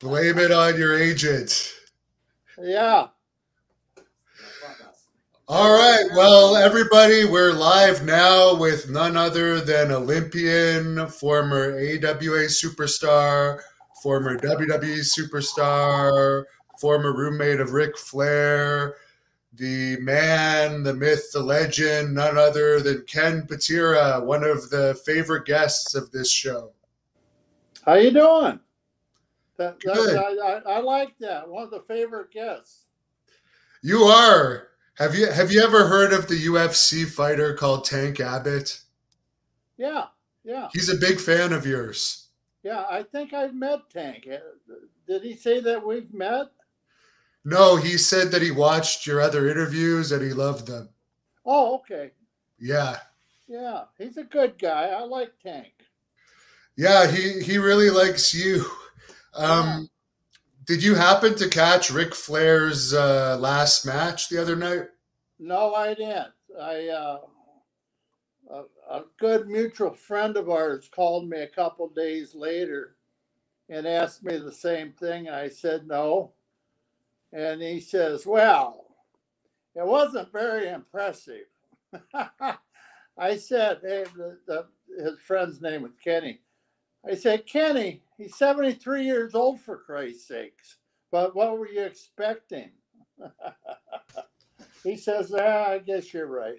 Blame it on your agent. Yeah. All right. Well, everybody, we're live now with none other than Olympian, former AWA superstar, former WWE superstar, former roommate of Ric Flair, the man, the myth, the legend, none other than Ken Patera, one of the favorite guests of this show. How you doing? Good. I like that. One of the favorite guests. You are. Have you ever heard of the UFC fighter called Tank Abbott? Yeah, yeah. He's a big fan of yours. Yeah, I think I've met Tank. Did he say that we've met? No, he said that he watched your other interviews and he loved them. Oh, okay. Yeah. Yeah, he's a good guy. I like Tank. Yeah, he really likes you. Yeah. Did you happen to catch Ric Flair's last match the other night? No, I didn't. A good mutual friend of ours called me a couple days later and asked me the same thing. I said no. And he says, well, it wasn't very impressive. I said, hey, his friend's name was Kenny. I said, Kenny, he's 73 years old, for Christ's sakes. But what were you expecting? He says, I guess you're right.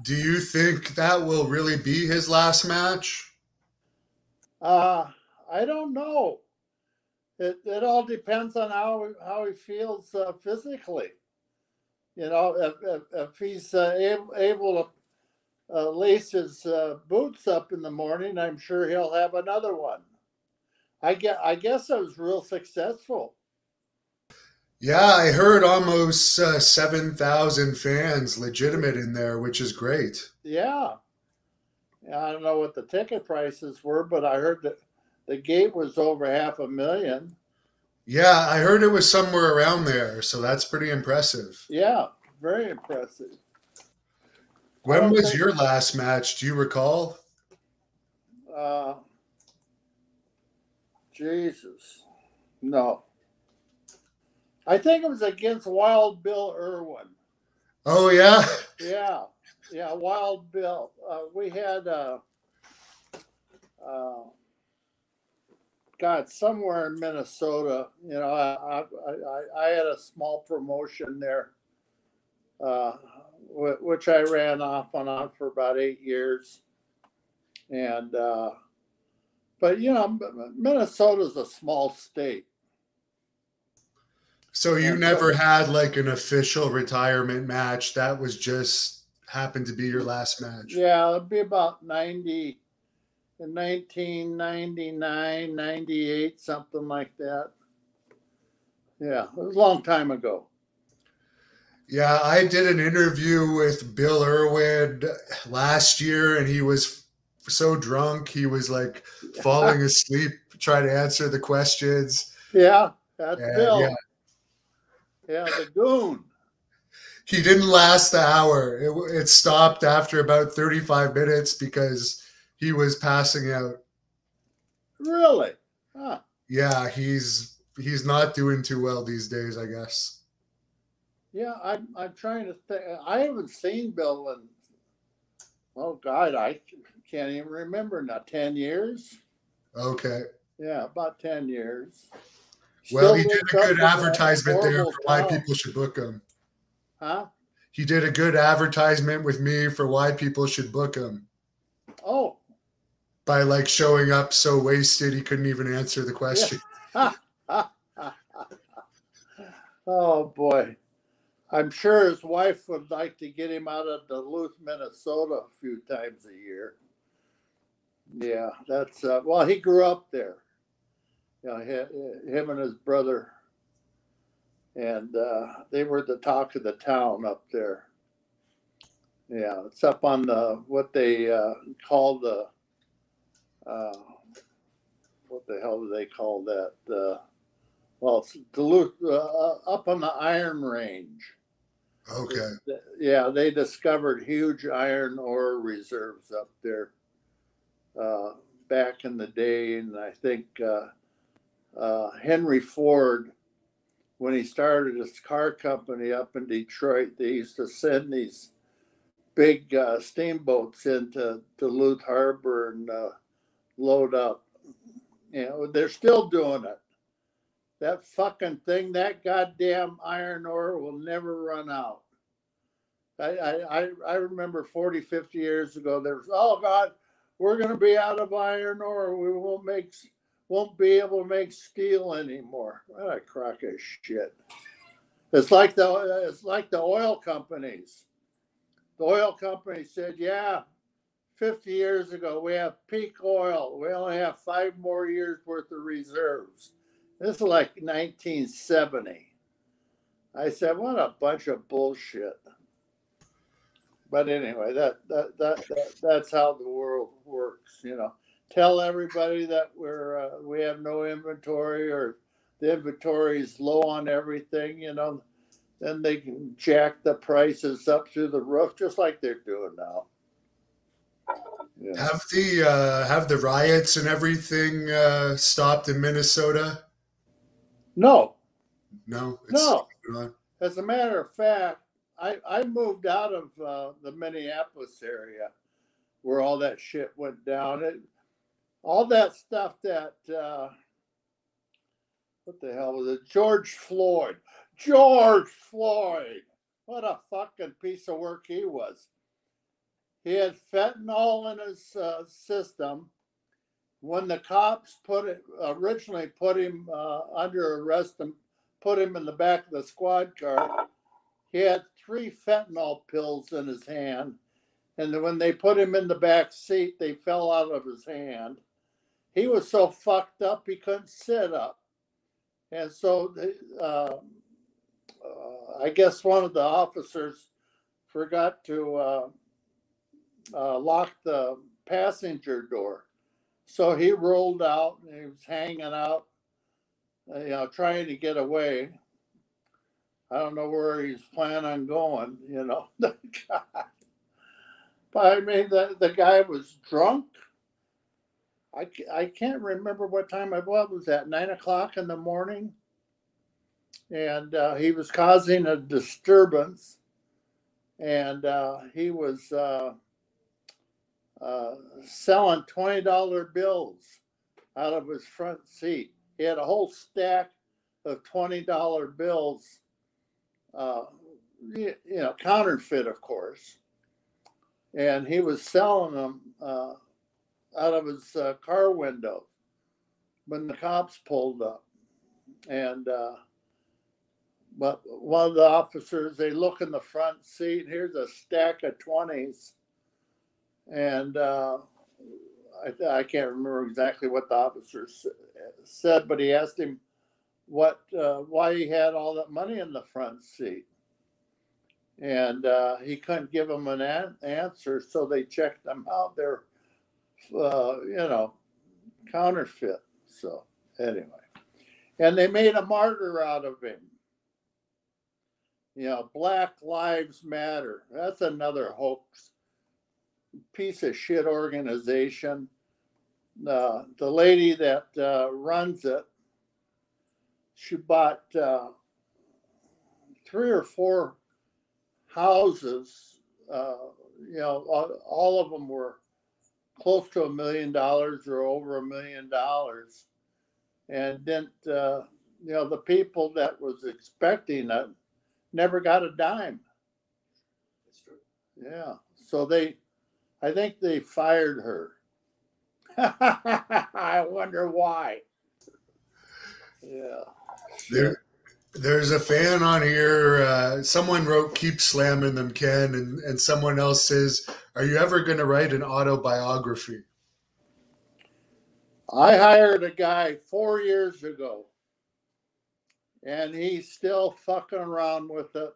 Do you think that will really be his last match? I don't know. It all depends on how he feels physically. You know, if he's able to lace his boots up in the morning, I'm sure he'll have another one. I guess I was real successful. Yeah, I heard almost 7,000 fans legitimate in there, which is great. Yeah. I don't know what the ticket prices were, but I heard that the gate was over $500,000. Yeah, I heard it was somewhere around there, so that's pretty impressive. Yeah, very impressive. When was your last match? Do you recall? Jesus. No. I think it was against Wild Bill Irwin. Oh, yeah? Yeah. Yeah, Wild Bill. We had, God, somewhere in Minnesota. You know, I had a small promotion there. Which I ran off and on for about 8 years. And, but you know, Minnesota's a small state. So you never had like an official retirement match. That was just happened to be your last match. Yeah. It'd be about 1999, 98, something like that. Yeah. It was a long time ago. Yeah, I did an interview with Bill Irwin last year, and he was so drunk. He was like falling asleep trying to answer the questions. Yeah, that's Bill. Yeah, the goon. He didn't last the hour. It stopped after about 35 minutes because he was passing out. Really? Huh. Yeah, he's not doing too well these days, I guess. Yeah, I'm trying to think. I haven't seen Bill in, oh, God, I can't even remember now. 10 years? Okay. Yeah, about 10 years. Well, he did a good advertisement there for why people should book him. Huh? He did a good advertisement with me for why people should book him. Oh. By, like, showing up so wasted he couldn't even answer the question. Yeah. Oh, boy. I'm sure his wife would like to get him out of Duluth, Minnesota a few times a year. Yeah, that's, well, he grew up there. You know, him and his brother. And they were the talk of the town up there. Yeah, it's up on the, what they call the, what the hell do they call that? Well, it's Duluth, up on the Iron Range. Okay. Yeah, they discovered huge iron ore reserves up there back in the day, and I think Henry Ford, when he started his car company up in Detroit, they used to send these big steamboats into Duluth Harbor and load up. You know, they're still doing it. That fucking thing, that goddamn iron ore will never run out. I remember 40, 50 years ago, there was, oh God, we're going to be out of iron ore. We won't be able to make steel anymore. What a crock of shit. It's like the oil companies. The oil company said, yeah, 50 years ago, we have peak oil. We only have 5 more years worth of reserves. This is like 1970. I said, what a bunch of bullshit. But anyway, that's how the world works, you know. Tell everybody that we have no inventory, or the inventory is low on everything, you know. Then they can jack the prices up through the roof, just like they're doing now. Yeah. Have the riots and everything stopped in Minnesota? No. As a matter of fact, I moved out of the Minneapolis area where all that shit went down. All that stuff that, what the hell was it? George Floyd. What a fucking piece of work he was. He had fentanyl in his system. When the cops originally put him under arrest and put him in the back of the squad car, he had 3 fentanyl pills in his hand. And when they put him in the back seat, they fell out of his hand. He was so fucked up, he couldn't sit up. And so I guess one of the officers forgot to lock the passenger door. So he rolled out and he was hanging out, you know, trying to get away. I don't know where he's planning on going, you know. God. But I mean, the guy was drunk. I can't remember what time it was. Was that 9 o'clock in the morning? And he was causing a disturbance. And he was selling $20 bills out of his front seat. He had a whole stack of $20 bills, you know, counterfeit, of course. And he was selling them out of his car window when the cops pulled up. And but one of the officers, they look in the front seat, here's a stack of 20s. And I can't remember exactly what the officer said, but he asked him why he had all that money in the front seat. And he couldn't give them an answer, so they checked them out. They're, you know, counterfeit. So anyway, and they made a martyr out of him. You know, Black Lives Matter. That's another hoax, piece of shit organization. The lady that runs it, she bought 3 or 4. Houses, you know, all of them were close to $1 million or over $1 million, and didn't, you know, the people that was expecting it never got a dime. That's true. Yeah, so I think they fired her. I wonder why. Yeah. There's a fan on here. Someone wrote, "Keep slamming them, Ken," and someone else says, "Are you ever going to write an autobiography?" I hired a guy 4 years ago, and he's still fucking around with it.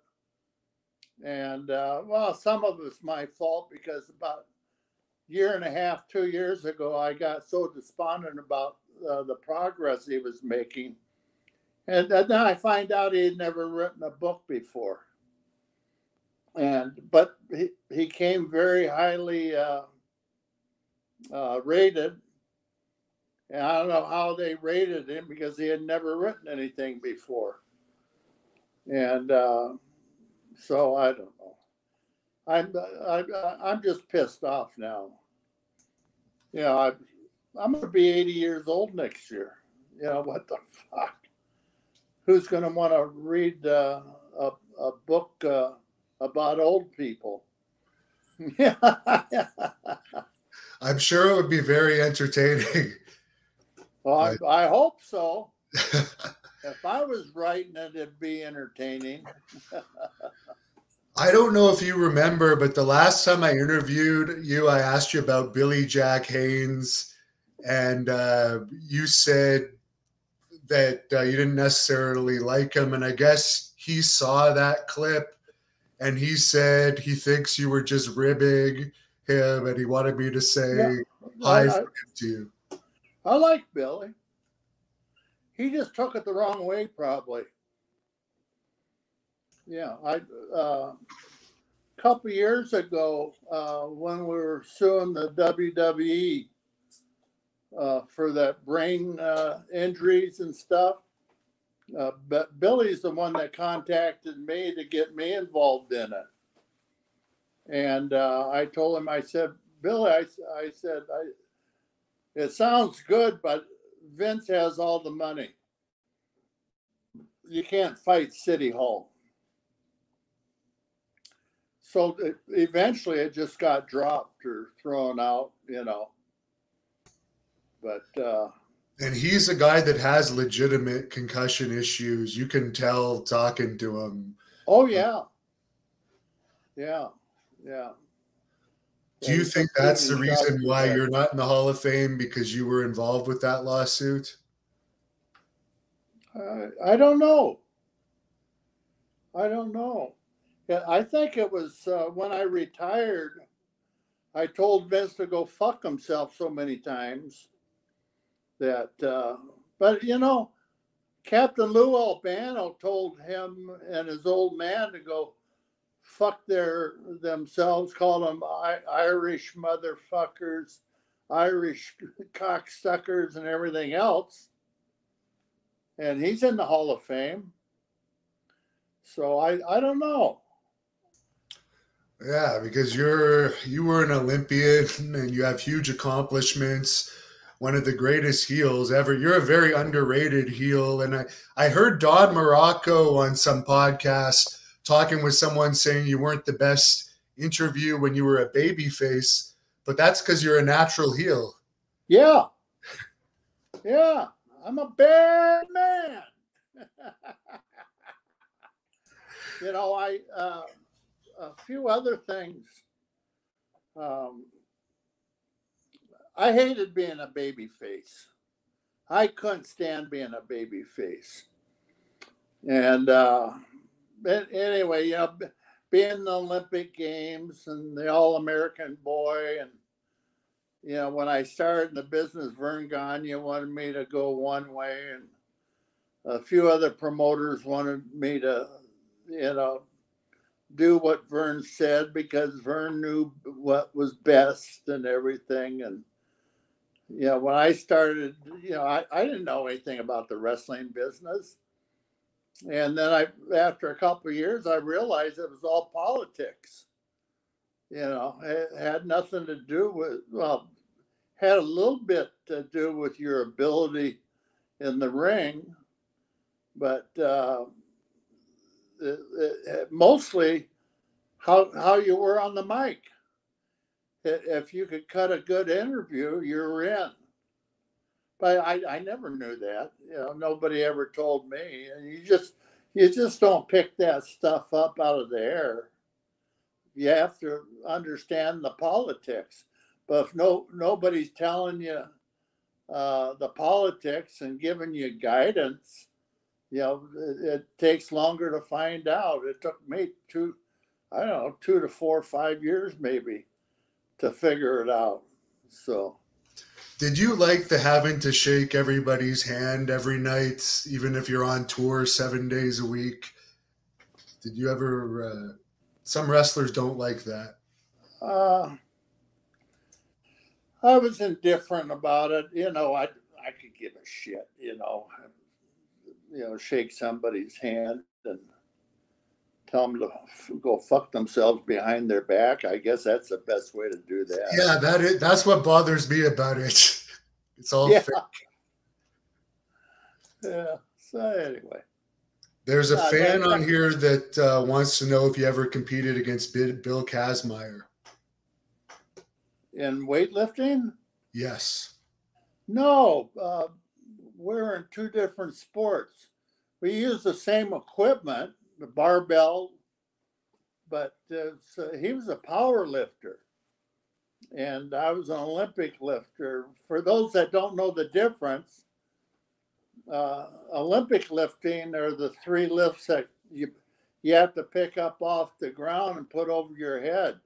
And, well, some of it's my fault, because about 1.5 years, 2 years ago, I got so despondent about the progress he was making. And then I find out he had never written a book before. But he came very highly rated. And I don't know how they rated him because he had never written anything before. And so I don't know. I'm just pissed off now. You know, I'm going to be 80 years old next year. You know, what the fuck? Who's going to want to read a book about old people? Yeah. I'm sure it would be very entertaining. Well, I hope so. If I was writing it, it'd be entertaining. I don't know if you remember, but the last time I interviewed you, I asked you about Billy Jack Haynes, and you said that you didn't necessarily like him. And I guess he saw that clip, and he said he thinks you were just ribbing him, and he wanted me to say hi to you. I like Billy. He just took it the wrong way, probably. Yeah, a couple of years ago, when we were suing the WWE for that brain injuries and stuff, but Billy's the one that contacted me to get me involved in it. And I told him, I said, Billy, I said, it sounds good, but Vince has all the money. You can't fight City Hall. So eventually it just got dropped or thrown out, you know. But and he's a guy that has legitimate concussion issues. You can tell talking to him. Oh, yeah. Yeah, yeah. Do you think that's the reason why you're not in the Hall of Fame, because you were involved with that lawsuit? I don't know. I don't know. Yeah, I think it was when I retired, I told Vince to go fuck himself so many times that, but you know, Captain Lou Albano told him and his old man to go fuck themselves, call them Irish motherfuckers, Irish cocksuckers and everything else. And he's in the Hall of Fame. So I don't know. Yeah, because you were an Olympian and you have huge accomplishments, one of the greatest heels ever. You're a very underrated heel. And I heard Don Morocco on some podcast talking with someone saying you weren't the best interview when you were a babyface, but that's because you're a natural heel. Yeah. Yeah. I'm a bad man. You know, a few other things. I hated being a babyface. I couldn't stand being a babyface. And anyway, you know, being in the Olympic Games and the All-American boy, and you know, when I started in the business, Vern Gagne wanted me to go one way, and a few other promoters wanted me to, you know, do what Vern said because Vern knew what was best and everything. And, you know, when I started, you know, I didn't know anything about the wrestling business. And then after a couple of years, I realized it was all politics. You know, it had nothing to do with, well, had a little bit to do with your ability in the ring, but mostly how you were on the mic. If you could cut a good interview, you're in. But I never knew that. You know, nobody ever told me. And you just don't pick that stuff up out of the air. You have to understand the politics. But if nobody's telling you the politics and giving you guidance, you know, it takes longer to find out. It took me 2 to 4 or 5 years maybe to figure it out. So, did you like the having to shake everybody's hand every night, even if you're on tour 7 days a week? Did you ever? Some wrestlers don't like that. I was indifferent about it. You know, I I could give a shit, shake somebody's hand and tell them to go fuck themselves behind their back. I guess that's the best way to do that. Yeah, that's what bothers me about it. It's all fake. Yeah, so anyway. There's a fan on here that wants to know if you ever competed against Bill Kazmaier. In weightlifting? Yes. No, we're in two different sports. We use the same equipment, the barbell, but he was a power lifter, and I was an Olympic lifter. For those that don't know the difference, Olympic lifting are the three lifts that you have to pick up off the ground and put over your head.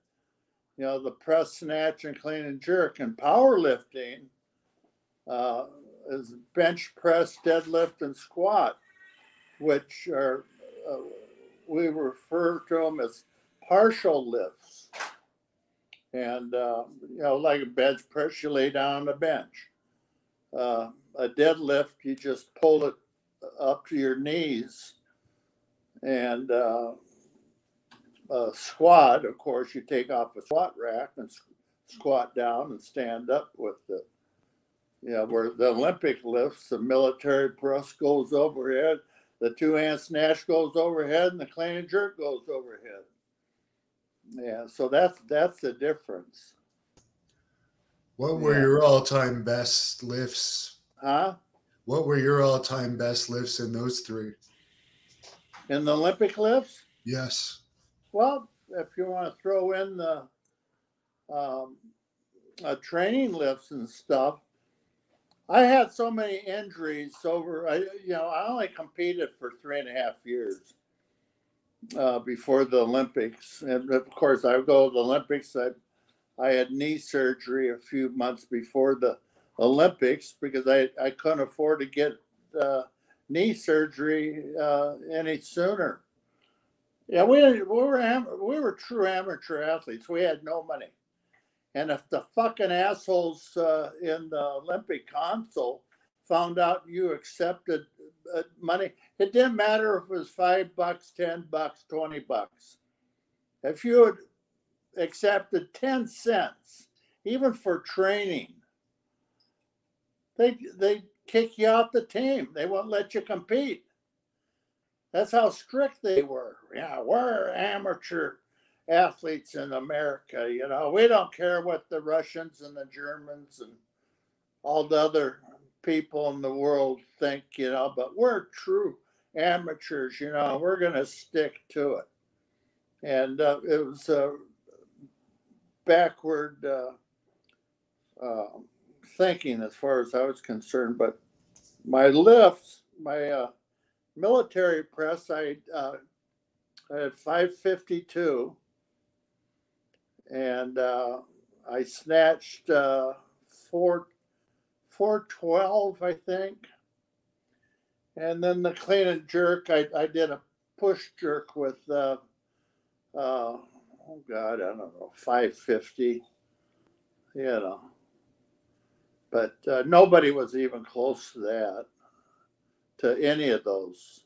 You know, the press, snatch, and clean and jerk. And powerlifting is bench press, deadlift, and squat, which are we refer to them as partial lifts. And like a bench press, you lay down on a bench. A deadlift, you just pull it up to your knees, and a squat, of course, you take off a squat rack and squat down and stand up with it. Where the Olympic lifts, the military press goes overhead, the two-hand snatch goes overhead, and the clean and jerk goes overhead. Yeah, so that's the difference. What were your all-time best lifts? Huh? What were your all-time best lifts in those three? In the Olympic lifts? Yes. Well, if you want to throw in the training lifts and stuff, I had so many injuries over. I only competed for 3.5 years before the Olympics, and of course, I would go to the Olympics. I had knee surgery a few months before the Olympics because I couldn't afford to get knee surgery any sooner. Yeah, we were true amateur athletes. We had no money, and if the fucking assholes in the Olympic Council found out you accepted money, it didn't matter if it was $5, $10, $20. If you had accepted 10 cents, even for training, they kick you out the team. They won't let you compete. That's how strict they were. Yeah, we're amateur athletes in America. We don't care what the Russians and the Germans and all the other people in the world think, but we're true amateurs, we're going to stick to it. And it was a backward thinking as far as I was concerned. But my lifts, my military press, I had 552, and I snatched 412, I think. And then the clean and jerk, I did a push jerk with, I don't know, 550, But nobody was even close to that. To any of those,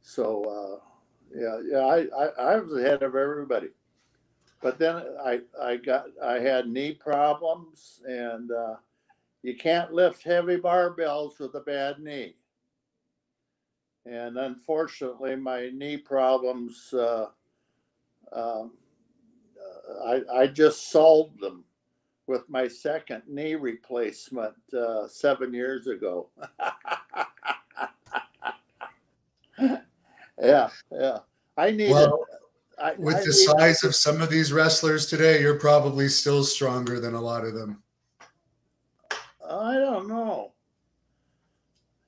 so I was ahead of everybody, but then I had knee problems, and you can't lift heavy barbells with a bad knee, and unfortunately my knee problems, I just solved them with my second knee replacement 7 years ago. Yeah. With the size of some of these wrestlers today, you're probably still stronger than a lot of them. I don't know.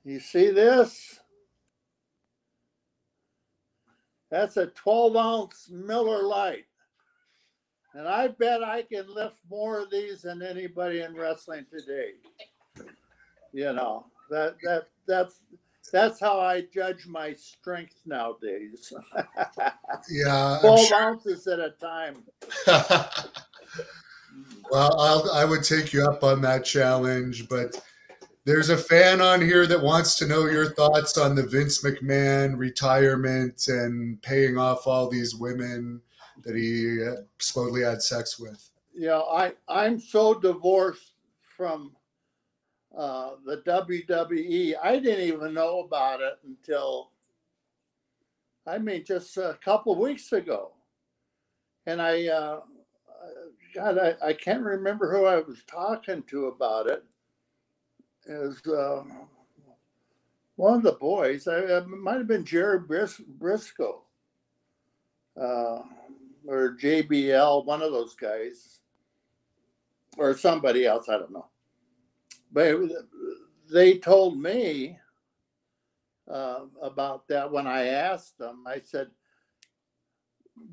You see this? That's a 12-ounce Miller Lite. And I bet I can lift more of these than anybody in wrestling today. That's how I judge my strength nowadays. Yeah, 12 ounces at a time. Well, I would take you up on that challenge, but There's a fan on here that wants to know your thoughts on the Vince McMahon retirement and paying off all these women that he slowly had sex with. Yeah, I'm so divorced from the WWE. I didn't even know about it until, I mean, just a couple of weeks ago. And I can't remember who I was talking to about it. It was one of the boys. It might have been Jerry Briscoe or JBL, one of those guys, or somebody else. I don't know. But they told me about that when I asked them. I said,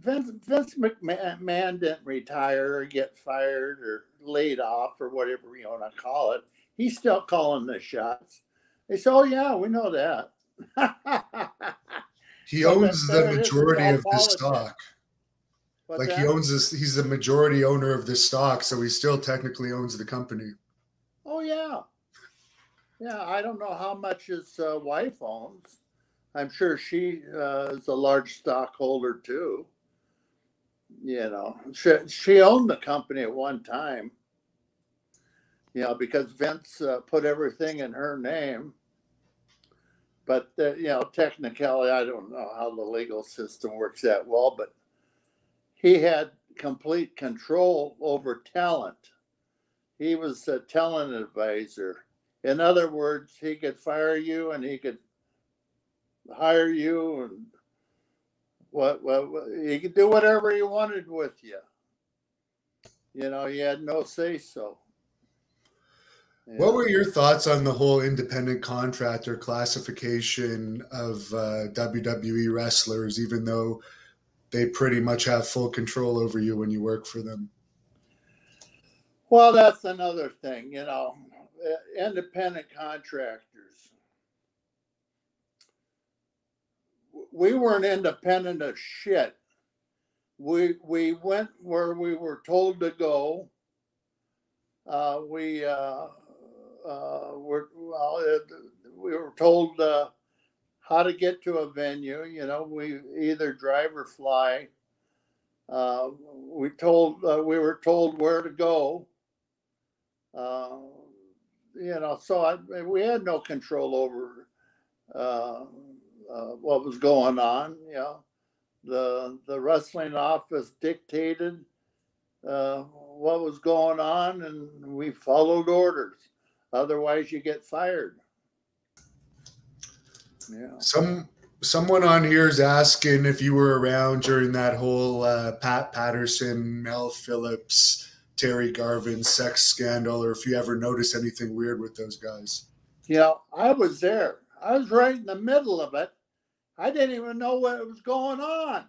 Vince McMahon didn't retire or get fired or laid off or whatever you want to call it. He's still calling the shots. They said, oh, yeah, we know that. He owns the majority of the stock. Like he owns this, he's the majority owner of the stock, so he still technically owns the company. Oh, yeah. Yeah, I don't know how much his wife owns. I'm sure she is a large stockholder, too. You know, she owned the company at one time. You know, because Vince put everything in her name. But, you know, technically, I don't know how the legal system works that well, but he had complete control over talent. He was a talent advisor. In other words, he could fire you and he could hire you and he could do whatever he wanted with you. You know, he had no say-so. Yeah. What were your thoughts on the whole independent contractor classification of WWE wrestlers, even though they pretty much have full control over you when you work for them? Well, that's another thing, you know, independent contractors. We weren't independent of shit. We went where we were told to go. We were told how to get to a venue. You know, we either drive or fly. We were told where to go. You know, so we had no control over what was going on. You know, the wrestling office dictated what was going on, and we followed orders. Otherwise, you get fired. Yeah. Someone on here is asking if you were around during that whole Pat Patterson, Mel Phillips, Terry Garvin sex scandal, or if you ever noticed anything weird with those guys. You know, I was there. I was right in the middle of it. I didn't even know what was going on.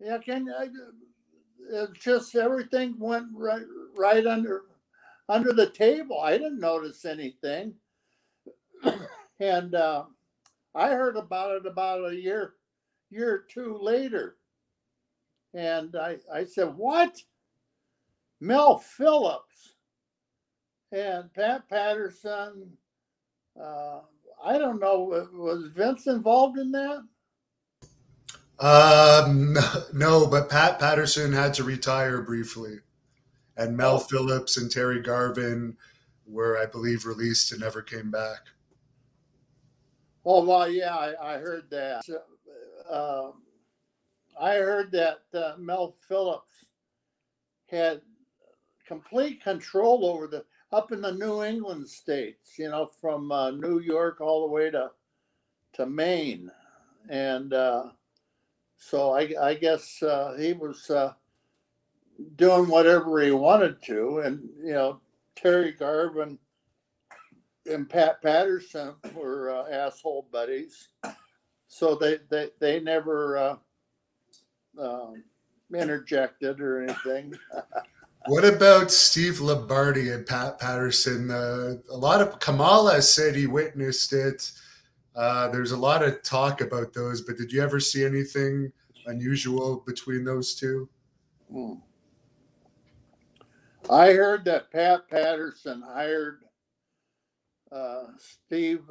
Yeah, it's just everything went right under the table. I didn't notice anything. And I heard about it about a year or two later. And I said, what? Mel Phillips and Pat Patterson. I don't know. Was Vince involved in that? No, but Pat Patterson had to retire briefly, and Mel Phillips and Terry Garvin were, I believe, released and never came back. Oh, well, yeah, I heard that. I heard that Mel Phillips had complete control over up in the New England states, you know, from New York all the way to Maine, and so I guess he was doing whatever he wanted to. And, you know, Terry Garvin and Pat Patterson were asshole buddies. So they never interjected or anything. What about Steve Lombardi and Pat Patterson? A lot of Kamala said he witnessed it. There's a lot of talk about those, but did you ever see anything unusual between those two? I heard that Pat Patterson hired Steve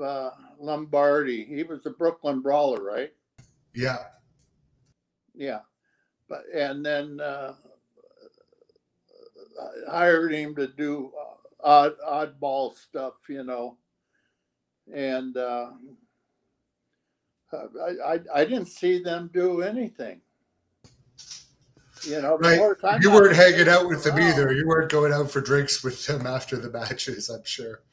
Lombardi. He was the Brooklyn Brawler, right? Yeah. Yeah. But, and then hired him to do oddball stuff, you know. And I didn't see them do anything. You know, right. You weren't hanging out with them either. You weren't going out for drinks with them after the matches, I'm sure.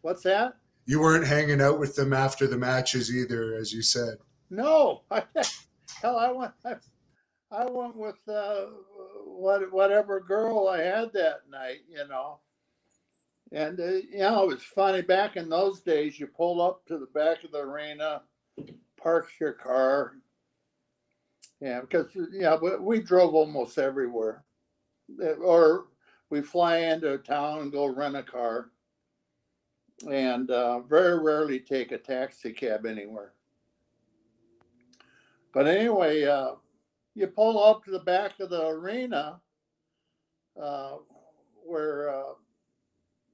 What's that? You weren't hanging out with them after the matches either, as you said. No. Hell, I went with whatever girl I had that night, you know. And, you know, it was funny. Back in those days, you pulled up to the back of the arena, parked your car. Yeah, because, you know, we drove almost everywhere. Or we fly into a town and go rent a car. And very rarely take a taxi cab anywhere. But anyway, you pull up to the back of the arena where,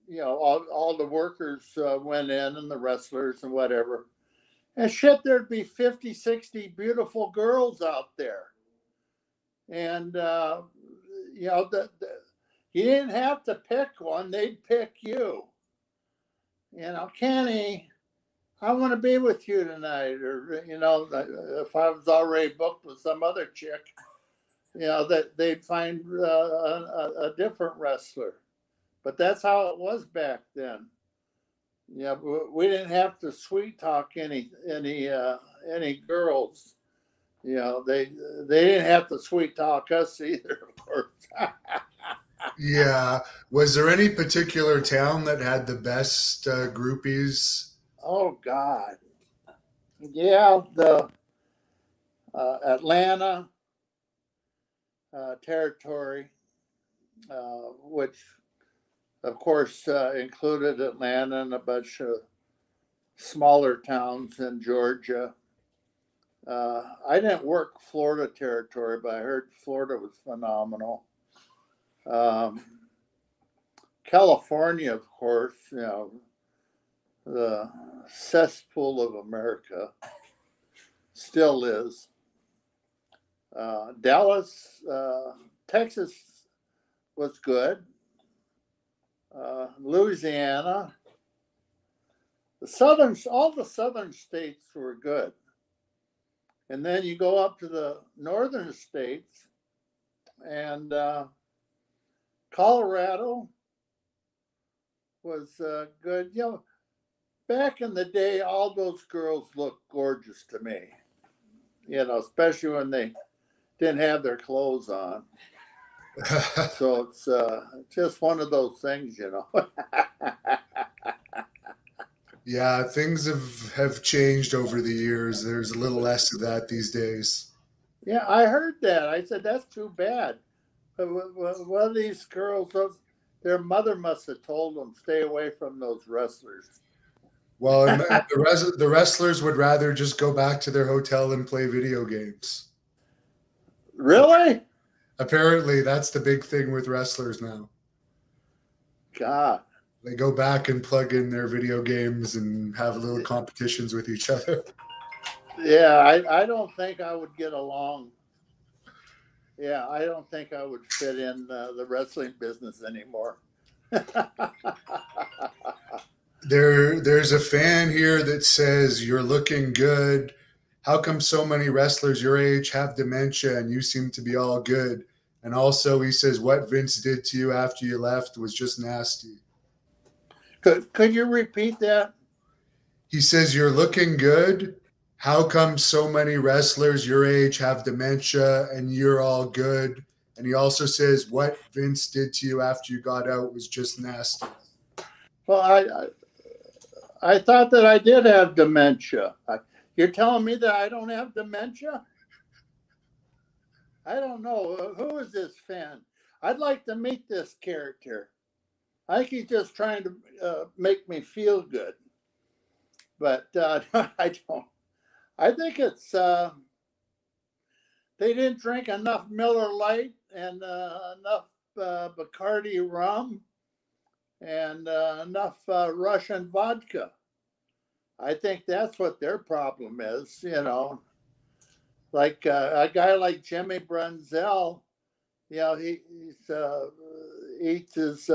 you know, all the workers went in and the wrestlers and whatever. And shit, there'd be 50, 60 beautiful girls out there. And, you know, you didn't have to pick one. They'd pick you. You know, Kenny, I want to be with you tonight. Or, you know, if I was already booked with some other chick, you know, that they'd find a different wrestler. But that's how it was back then. Yeah, we didn't have to sweet talk any girls. You know, they didn't have to sweet talk us either, of course. Yeah. Was there any particular town that had the best groupies? Oh, God. Yeah, the Atlanta territory, which, of course, included Atlanta and a bunch of smaller towns in Georgia. I didn't work Florida territory, but I heard Florida was phenomenal. California, of course, you know, the cesspool of America, still is. Dallas, Texas was good. Louisiana, all the southern states were good. And then you go up to the northern states and Colorado was good. You know, back in the day, all those girls looked gorgeous to me, you know, especially when they didn't have their clothes on. So it's just one of those things, you know. Yeah, things have changed over the years. There's a little less of that these days. Yeah, I heard that. I said, that's too bad. But one of these girls, their mother must have told them, stay away from those wrestlers. Well, the wrestlers would rather just go back to their hotel and play video games. Really? Apparently, that's the big thing with wrestlers now. God. They go back and plug in their video games and have little competitions with each other. Yeah, I don't think I would get along. Yeah, I don't think I would fit in the wrestling business anymore. There's a fan here that says, you're looking good. How come so many wrestlers your age have dementia and you seem to be all good? And also he says, what Vince did to you after you left was just nasty. Could you repeat that? He says, you're looking good. How come so many wrestlers your age have dementia and you're all good? And he also says, what Vince did to you after you got out was just nasty. Well, I thought that I did have dementia. You're telling me that I don't have dementia? I don't know. Who is this fan? I'd like to meet this character. I think he's just trying to make me feel good. But I don't. I think it's they didn't drink enough Miller Lite and enough Bacardi rum and enough Russian vodka. I think that's what their problem is, you know. Like a guy like Jimmy Brunzel, you know, he eats his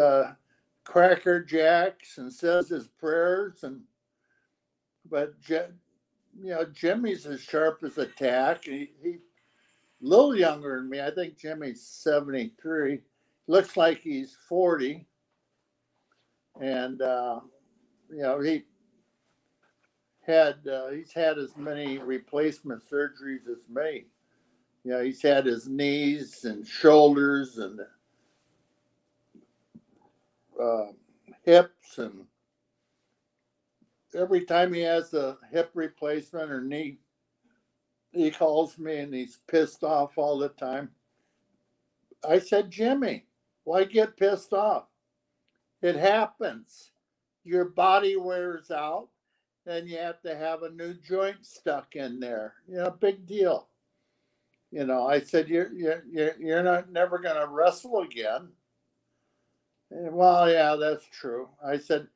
Cracker Jacks and says his prayers, and but you know, Jimmy's as sharp as a tack. He a little younger than me. I think Jimmy's 73. Looks like he's 40. And you know, he's had as many replacement surgeries as me. You know, he's had his knees and shoulders and hips, and every time he has a hip replacement or knee, he calls me and he's pissed off all the time. I said, Jimmy, why get pissed off? It happens. Your body wears out, and you have to have a new joint stuck in there. You know, big deal. You know, I said, you're not never going to wrestle again. And, well, yeah, that's true. I said,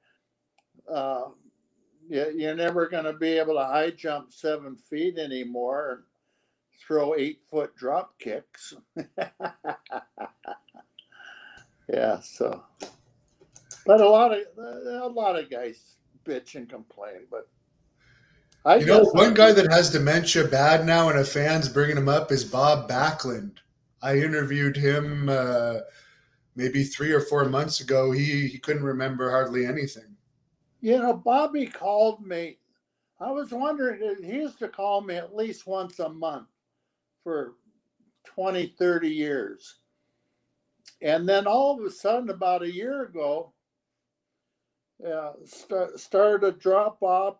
you're never going to be able to high jump 7 feet anymore and throw 8-foot drop kicks. Yeah, so. But a lot of guys bitch and complain. But I you know, one guy that has dementia bad now and a fan's bringing him up is Bob Backlund. I interviewed him maybe 3 or 4 months ago. He couldn't remember hardly anything. You know, Bobby called me. I was wondering, he used to call me at least once a month for 20, 30 years. And then all of a sudden, about a year ago, started to drop off.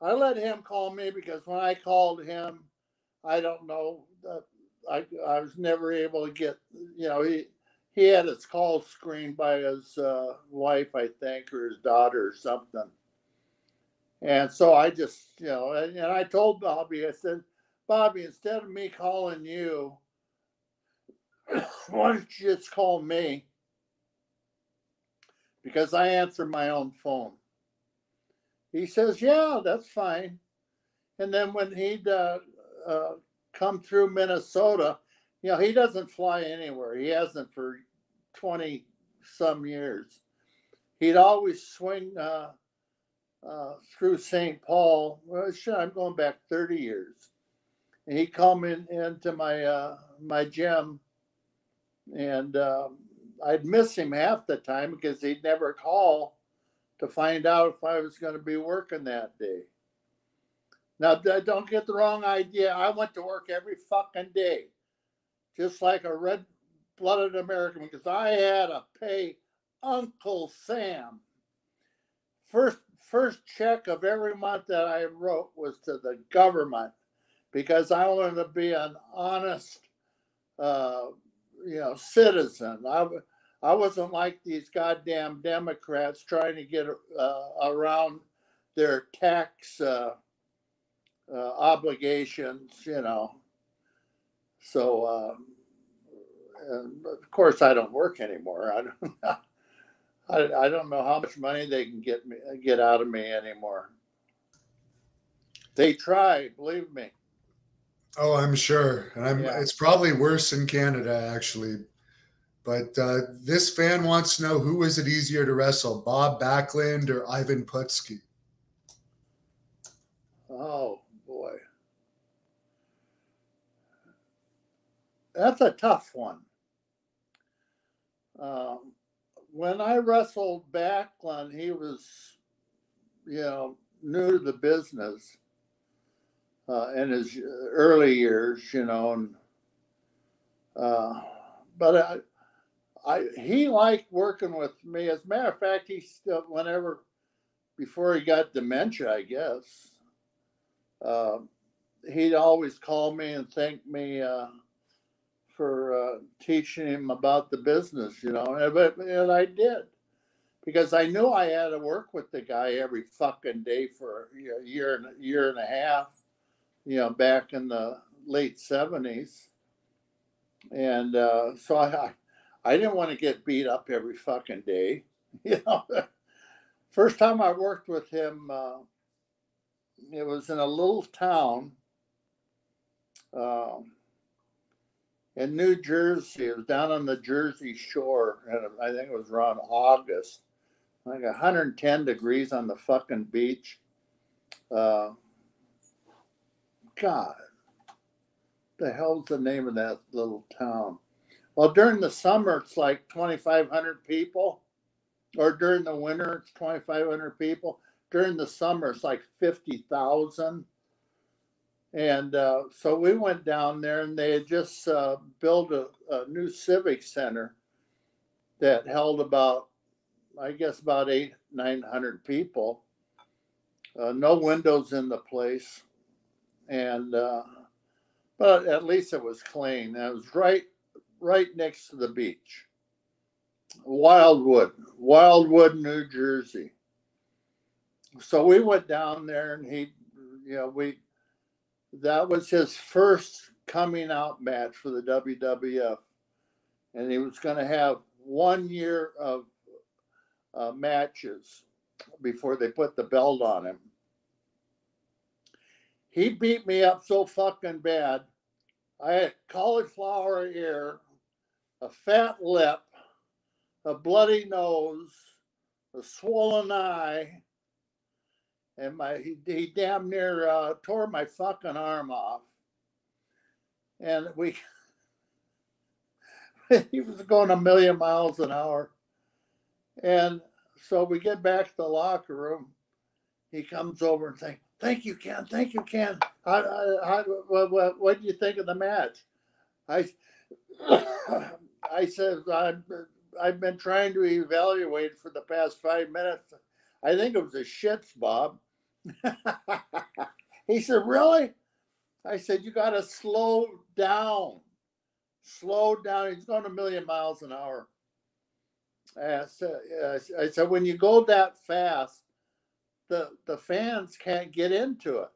I let him call me because when I called him, I don't know, I was never able to get, you know, he had his call screened by his wife, I think, or his daughter or something. And so I just, you know, and I told Bobby, I said, Bobby, instead of me calling you, why don't you just call me? Because I answer my own phone. He says, yeah, that's fine. And then when he'd come through Minnesota, you know, he doesn't fly anywhere. He hasn't for 20-some years. He'd always swing through St. Paul. Well, shit, I'm going back 30 years. And he'd come into my gym. And I'd miss him half the time because he'd never call to find out if I was going to be working that day. Now, don't get the wrong idea. I went to work every fucking day, just like a red-blooded American, because I had to pay Uncle Sam. First check of every month that I wrote was to the government because I wanted to be an honest you know, citizen. I wasn't like these goddamn Democrats trying to get around their tax obligations, you know. So, of course, I don't work anymore. I don't know how much money they can get out of me anymore. They try, believe me. Oh, I'm sure. And yeah. It's probably worse in Canada, actually. But this fan wants to know, who is it easier to wrestle, Bob Backlund or Ivan Putski? Oh, boy. That's a tough one. When I wrestled Backlund, he was, you know, new to the business. In his early years, you know, and, but he liked working with me. As a matter of fact, he still, whenever, before he got dementia, I guess, he'd always call me and thank me for teaching him about the business, you know, and I did, because I knew I had to work with the guy every fucking day for a year and a half. You know, back in the late 70s. And so I didn't want to get beat up every fucking day. You know, first time I worked with him, it was in a little town in New Jersey. It was down on the Jersey Shore, and I think it was around August, like 110 degrees on the fucking beach. God, the hell's the name of that little town? Well, during the summer, it's like 2,500 people, or during the winter, it's 2,500 people. During the summer, it's like 50,000. And so we went down there, and they had just built a new civic center that held about, I guess, about 800-900 people. No windows in the place. And but at least it was clean. It was right next to the beach. Wildwood, New Jersey. So we went down there, and he, you know, that was his first coming out match for the WWF, and he was going to have 1 year of matches before they put the belt on him. He beat me up so fucking bad. I had cauliflower ear, a fat lip, a bloody nose, a swollen eye, and he damn near tore my fucking arm off. And he was going a million miles an hour. And so we get back to the locker room. He comes over and says, "Thank you, Ken. Thank you, Ken. What do you think of the match?" I said, "I've been trying to evaluate for the past 5 minutes. I think it was a shits, Bob." He said, "Really?" I said, "You got to slow down. Slow down." He's going a million miles an hour. I said, "When you go that fast, the fans can't get into it,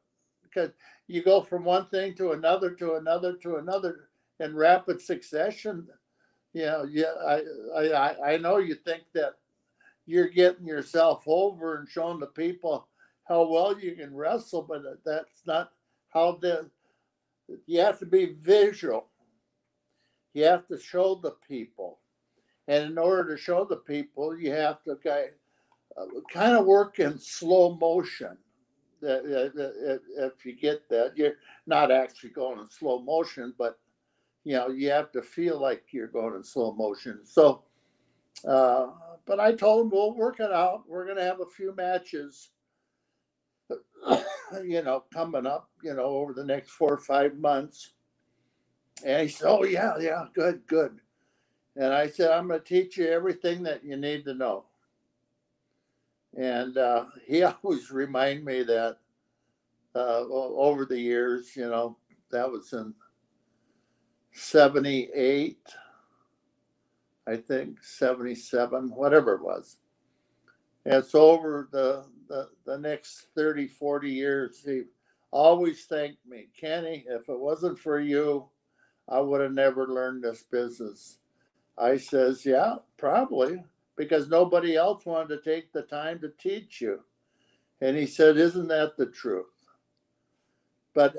because you go from one thing to another to another to another in rapid succession. You know, yeah, I know you think that you're getting yourself over and showing the people how well you can wrestle, but that's not how you have to be visual. You have to show the people. And in order to show the people, you have to kind of work in slow motion. If you get that, you're not actually going in slow motion, but you know, you have to feel like you're going in slow motion." So, but I told him, "We'll work it out. We're going to have a few matches, you know, coming up, you know, over the next 4 or 5 months." And he said, "Oh yeah, good, good." And I said, "I'm going to teach you everything that you need to know." And he always reminded me that over the years, you know, that was in 78, I think, 77, whatever it was. And so over the next 30, 40 years, he always thanked me. "Kenny, if it wasn't for you, I would have never learned this business." I says, "Yeah, probably, because nobody else wanted to take the time to teach you." And he said, "Isn't that the truth?" But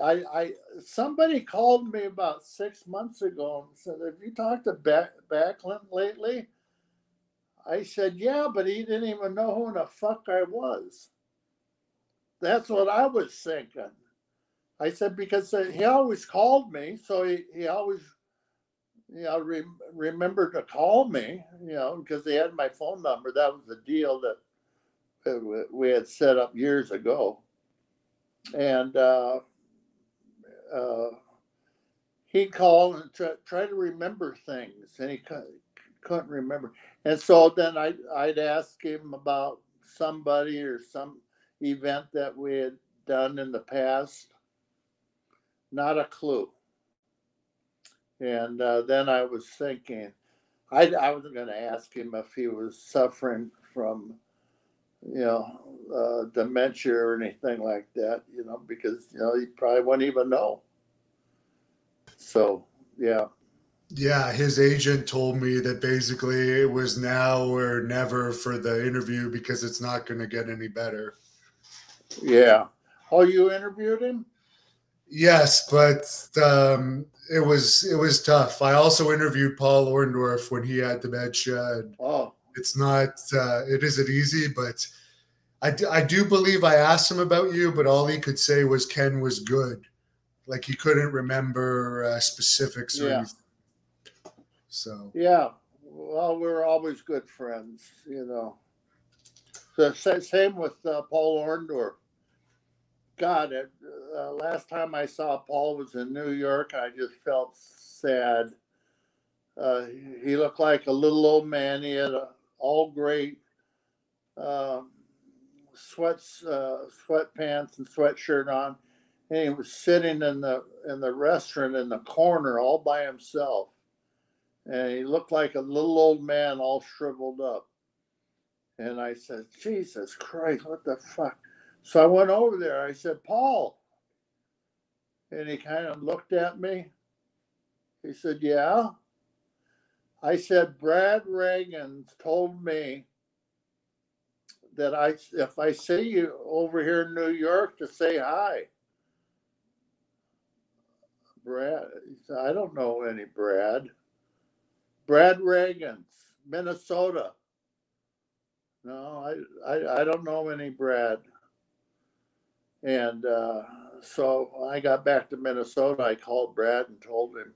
somebody called me about 6 months ago and said, "Have you talked to Backlund lately?" I said, "Yeah, but he didn't even know who the fuck I was." That's what I was thinking. I said, because he always called me, so he always, you know, remember to call me, you know, because they had my phone number. That was the deal that we had set up years ago. And he called and tried to remember things, and he couldn't remember. And so then I'd ask him about somebody or some event that we had done in the past. Not a clue. And then I was thinking, I wasn't going to ask him if he was suffering from, you know, dementia or anything like that, you know, because, you know, he probably wouldn't even know. So, yeah. Yeah, his agent told me that basically it was now or never for the interview because it's not going to get any better. Yeah. Oh, you interviewed him? Yes, but it was tough. I also interviewed Paul Orndorff when he had the bed shed. Oh. It's not it isn't easy, but I do believe I asked him about you, but all he could say was Ken was good. Like he couldn't remember specifics or anything. So yeah, well, we're always good friends, you know. The same with Paul Orndorff. God, last time I saw Paul was in New York. I just felt sad. He looked like a little old man. He had all gray sweatpants and sweatshirt on, and he was sitting in the restaurant in the corner all by himself. And he looked like a little old man all shriveled up. And I said, Jesus Christ, what the fuck? So I went over there. I said, Paul. And he kind of looked at me. He said, yeah. I said, Brad Reagan told me that if I see you over here in New York to say hi. Brad, he said, I don't know any Brad. Brad Reagan, Minnesota. No, I don't know any Brad. And so when I got back to Minnesota, I called Brad and told him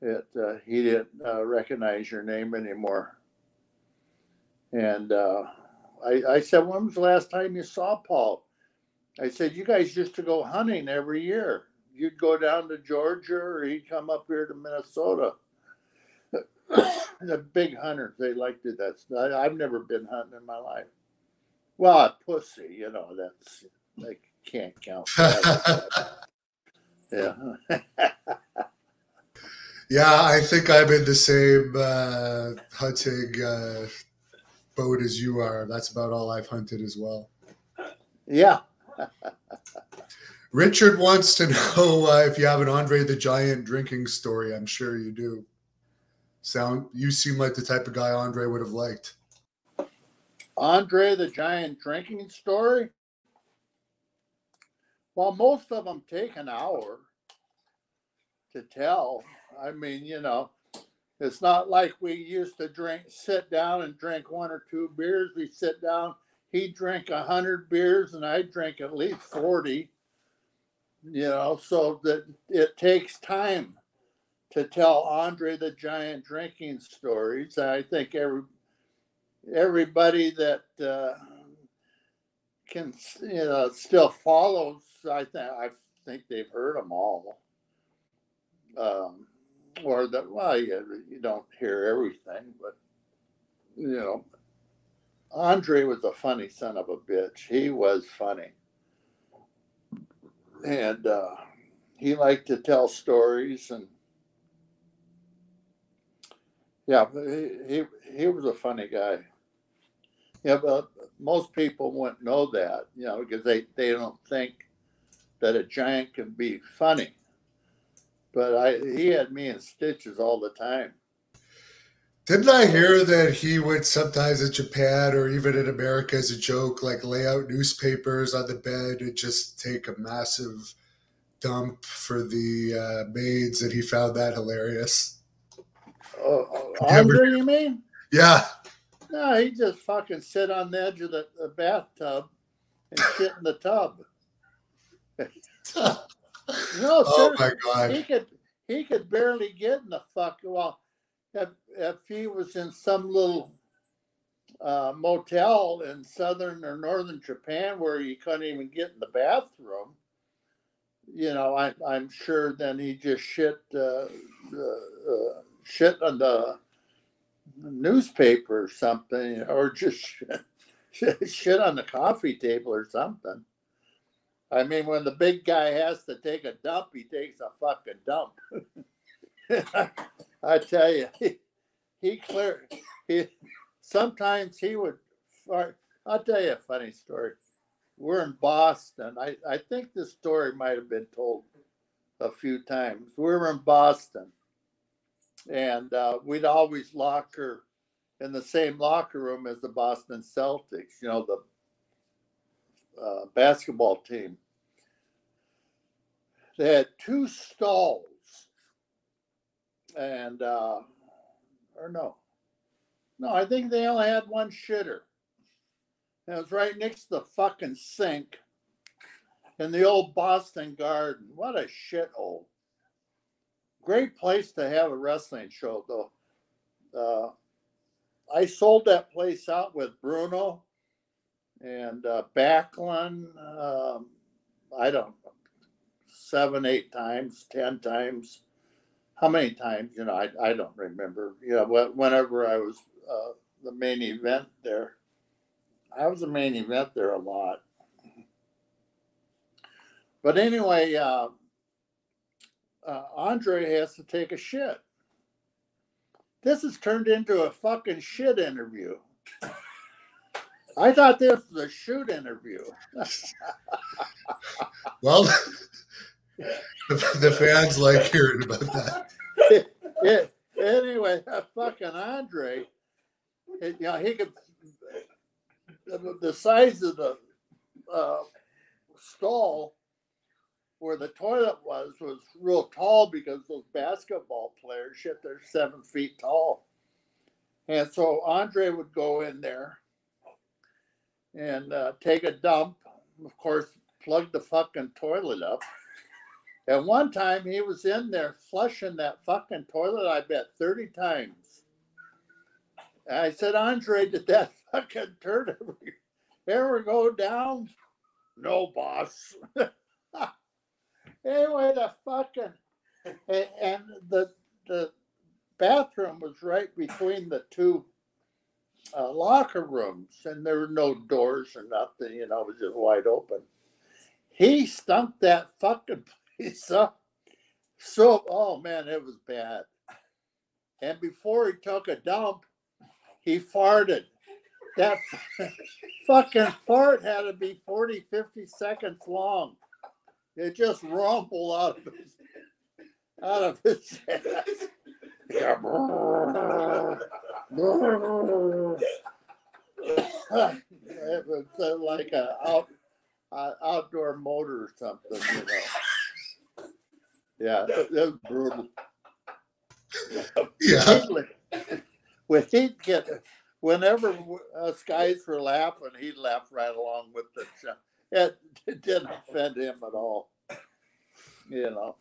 that he didn't recognize your name anymore. And I said, when was the last time you saw Paul? I said, you guys used to go hunting every year. You'd go down to Georgia or he'd come up here to Minnesota. The big hunters, they like to do that stuff. I've never been hunting in my life. Well, a pussy, you know, that's like can't count that. Yeah. Yeah, I think I'm in the same hunting boat as you are. That's about all I've hunted as well. Yeah. Richard wants to know if you have an Andre the Giant drinking story. I'm sure you do. You seem like the type of guy Andre would have liked. Andre the Giant drinking story? Well, most of them take an hour to tell. I mean, you know, it's not like we used to sit down and drink one or two beers. We sit down, he'd drink 100 beers and I'd drink at least 40, you know, so that it takes time to tell Andre the Giant drinking stories. And I think everybody that can, you know, still follows, I think they've heard them all. Well, you don't hear everything, but you know, Andre was a funny son of a bitch. He was funny, and he liked to tell stories and. Yeah, he was a funny guy. Yeah, but most people wouldn't know that, you know, because they don't think that a giant can be funny. But he had me in stitches all the time. Didn't I hear that he would sometimes in Japan or even in America as a joke, like lay out newspapers on the bed and just take a massive dump for the maids, and he found that hilarious? Andre, you mean? Yeah. No, he just fucking sit on the edge of the bathtub and shit in the tub. No, oh my God. He could barely get in the fuck. Well, if he was in some little motel in southern or northern Japan where you couldn't even get in the bathroom, you know, I'm sure then he just shit. Shit on the newspaper or something, or just shit on the coffee table or something. I mean, when the big guy has to take a dump, he takes a fucking dump. I tell you, sometimes he would fart. I'll tell you a funny story. We're in Boston. I think this story might have been told a few times. We were in Boston. And we'd always lock her in the same locker room as the Boston Celtics, you know, the basketball team. They had two stalls. And, or no. No, I think they only had one shitter. And it was right next to the fucking sink in the old Boston Garden. What a shithole. Great place to have a wrestling show, though. I sold that place out with Bruno and Backlund, I don't know, 7, 8 times, 10 times. How many times? You know, I don't remember. You know, whenever I was the main event there, I was the main event there a lot. But anyway, Andre has to take a shit. This has turned into a fucking shit interview. I thought this was a shoot interview. Well, the fans like hearing about that. Anyway, fucking Andre, you know, he could, the size of the stall where the toilet was real tall because those basketball players, shit, they're 7 feet tall. And so Andre would go in there and take a dump, of course, plug the fucking toilet up. And one time he was in there flushing that fucking toilet, I bet, 30 times. And I said, Andre, did that fucking turd ever go down? No, boss. Anyway, the fucking, and the bathroom was right between the two locker rooms, and there were no doors or nothing, you know, it was just wide open. He stunk that fucking place up. So, oh man, it was bad. And before he took a dump, he farted. That fucking fart had to be 40, 50 seconds long. It just rumbled out of his ass. Yeah. It was like an outdoor motor or something, you know. Yeah, it was brutal. Yeah. When he'd get, whenever us guys were laughing, he'd laugh right along with the show. It didn't offend him at all. You know,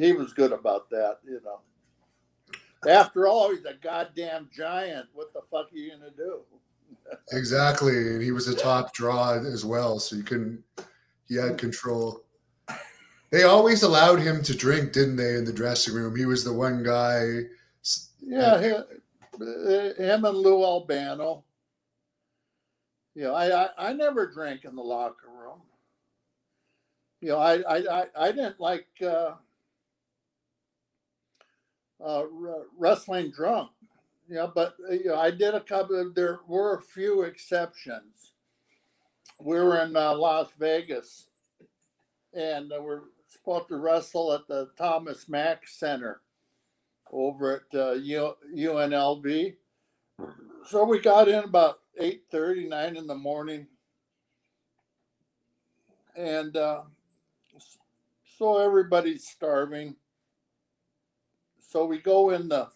he was good about that, you know. After all, he's a goddamn giant. What the fuck are you going to do? Exactly. And he was a top draw as well, so he had control. They always allowed him to drink, didn't they, in the dressing room? He was the one guy. Yeah, him and Lou Albano. You know, I never drank in the locker room. You know, I didn't like wrestling drunk. You know, but you know, I did a couple of, there were a few exceptions. We were in Las Vegas, and we're supposed to wrestle at the Thomas Mack Center over at UNLV. So we got in about 8:30, 9 in the morning, and so everybody's starving. So we go in the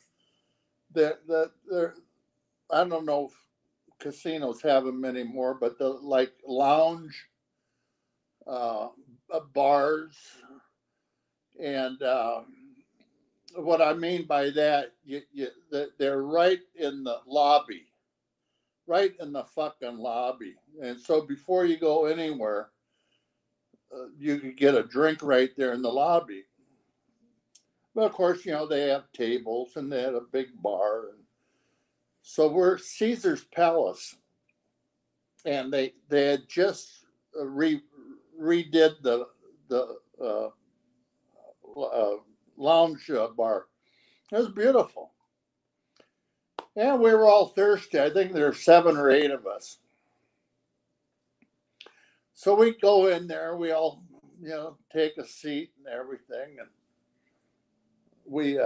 I don't know if casinos have them anymore, but the like lounge bars, and what I mean by that, they're right in the lobby. Right in the fucking lobby. And so before you go anywhere, you could get a drink right there in the lobby. But of course, you know, they have tables and they had a big bar. So we're Caesar's Palace. And they had just redid the lounge bar. It was beautiful. And we were all thirsty. I think there were 7 or 8 of us. So we go in there. We all, you know, take a seat and everything. And we